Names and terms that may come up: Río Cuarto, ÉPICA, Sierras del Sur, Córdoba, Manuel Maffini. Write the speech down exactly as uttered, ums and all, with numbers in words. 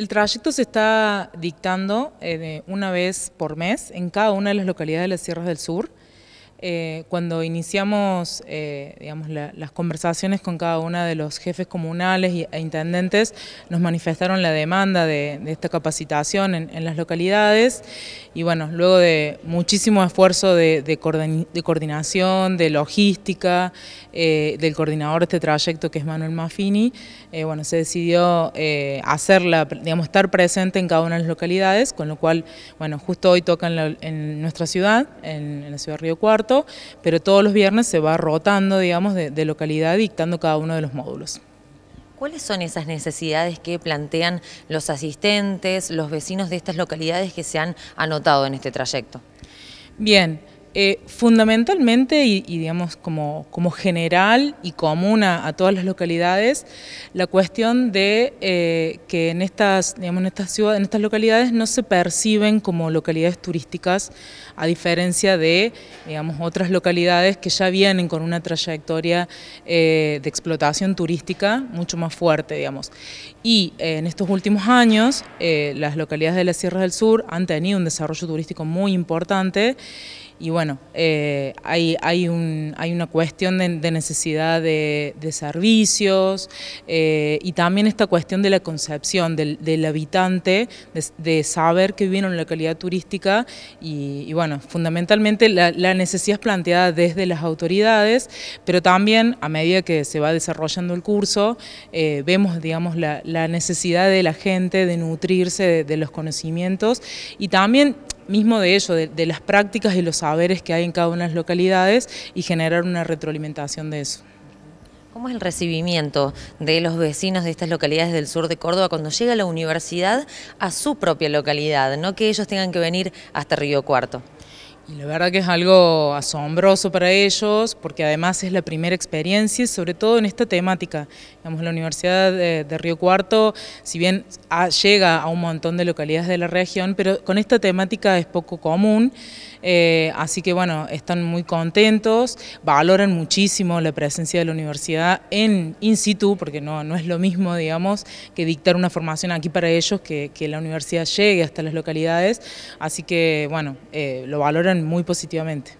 El trayecto se está dictando eh, una vez por mes en cada una de las localidades de las Sierras del Sur. Eh, cuando iniciamos eh, digamos, la, las conversaciones con cada uno de los jefes comunales e intendentes, nos manifestaron la demanda de, de esta capacitación en, en las localidades y bueno, luego de muchísimo esfuerzo de, de, coordin, de coordinación, de logística, eh, del coordinador de este trayecto que es Manuel Maffini, eh, bueno, se decidió eh, hacerla, digamos, estar presente en cada una de las localidades, con lo cual, bueno, justo hoy toca en, la, en nuestra ciudad, en, en la ciudad de Río Cuarto, pero todos los viernes se va rotando, digamos, de, de localidad, dictando cada uno de los módulos. ¿Cuáles son esas necesidades que plantean los asistentes, los vecinos de estas localidades que se han anotado en este trayecto? Bien, eh, fundamentalmente y, y digamos como, como general y común a, a todas las localidades, la cuestión de eh, que en estas, digamos, en estas ciudades, en estas localidades no se perciben como localidades turísticas, a diferencia de, digamos, otras localidades que ya vienen con una trayectoria eh, de explotación turística mucho más fuerte, digamos. Y eh, en estos últimos años, eh, las localidades de las Sierras del Sur han tenido un desarrollo turístico muy importante y bueno, eh, hay, hay, un, hay una cuestión de, de necesidad de, de servicios eh, y también esta cuestión de la concepción del, del habitante, de, de saber que vive en una localidad turística y, y bueno, Bueno, fundamentalmente la, la necesidad es planteada desde las autoridades, pero también a medida que se va desarrollando el curso, eh, vemos, digamos, la, la necesidad de la gente de nutrirse de, de los conocimientos y también mismo de ello, de, de las prácticas y los saberes que hay en cada una de las localidades y generar una retroalimentación de eso. ¿Cómo es el recibimiento de los vecinos de estas localidades del sur de Córdoba cuando llega la universidad a su propia localidad, no que ellos tengan que venir hasta Río Cuarto? Y la verdad que es algo asombroso para ellos, porque además es la primera experiencia, sobre todo en esta temática. Digamos, la Universidad de, de Río Cuarto, si bien a, llega a un montón de localidades de la región, pero con esta temática es poco común, eh, así que bueno, están muy contentos, valoran muchísimo la presencia de la universidad en in situ, porque no, no es lo mismo, digamos, que dictar una formación aquí para ellos, que, que la universidad llegue hasta las localidades, así que bueno, eh, lo valoran muy positivamente.